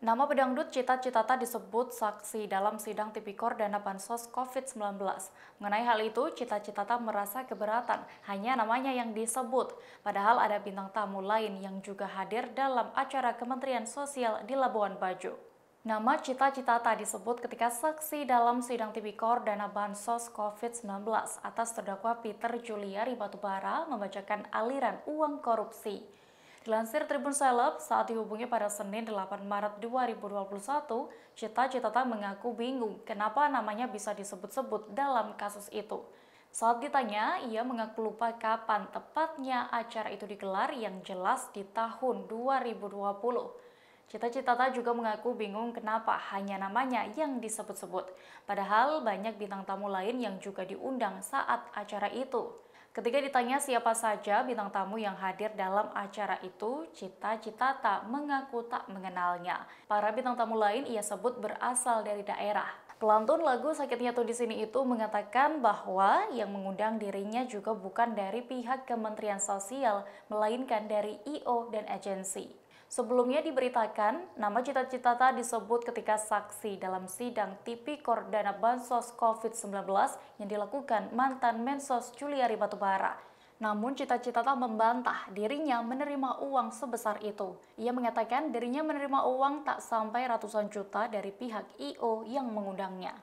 Nama pedangdut Cita Citata disebut saksi dalam sidang tipikor dana bansos COVID-19. Mengenai hal itu, Cita Citata merasa keberatan, hanya namanya yang disebut. Padahal ada bintang tamu lain yang juga hadir dalam acara Kementerian Sosial di Labuan Bajo. Nama Cita Citata disebut ketika saksi dalam sidang tipikor dana bansos COVID-19 atas terdakwa Peter Juliari Batubara membacakan aliran uang korupsi. Dilansir Tribun Seleb, saat dihubungi pada Senin 8 Maret 2021, Cita Citata mengaku bingung kenapa namanya bisa disebut-sebut dalam kasus itu. Saat ditanya, ia mengaku lupa kapan tepatnya acara itu digelar yang jelas di tahun 2020. Cita Citata juga mengaku bingung kenapa hanya namanya yang disebut-sebut, padahal banyak bintang tamu lain yang juga diundang saat acara itu. Ketika ditanya siapa saja bintang tamu yang hadir dalam acara itu, Cita Citata mengaku tak mengenalnya. Para bintang tamu lain ia sebut berasal dari daerah. Pelantun lagu Sakitnya Tuh di Sini itu mengatakan bahwa yang mengundang dirinya juga bukan dari pihak Kementerian Sosial, melainkan dari IO dan agensi. Sebelumnya diberitakan, nama Cita Citata disebut ketika saksi dalam sidang tipikor dana bansos COVID-19 yang dilakukan mantan Mensos Juliari Batubara. Namun Cita Citata membantah dirinya menerima uang sebesar itu. Ia mengatakan dirinya menerima uang tak sampai ratusan juta dari pihak IO yang mengundangnya.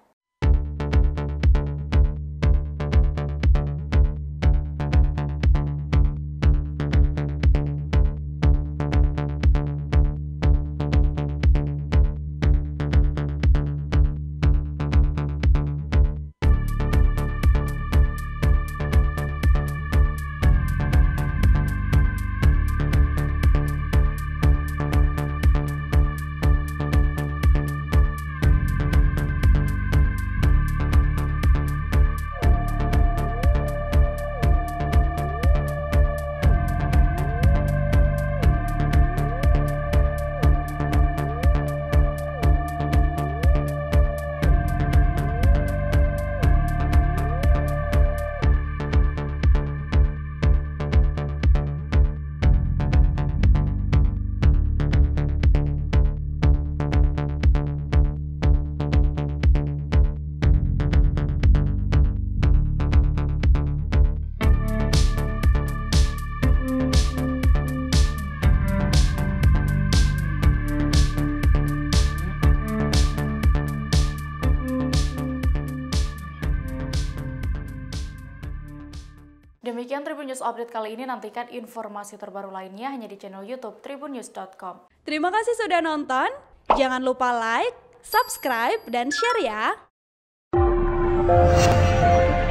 Demikian Tribunnews Update kali ini, nantikan informasi terbaru lainnya hanya di channel YouTube tribunnews.com. Terima kasih sudah nonton, jangan lupa like, subscribe, dan share ya!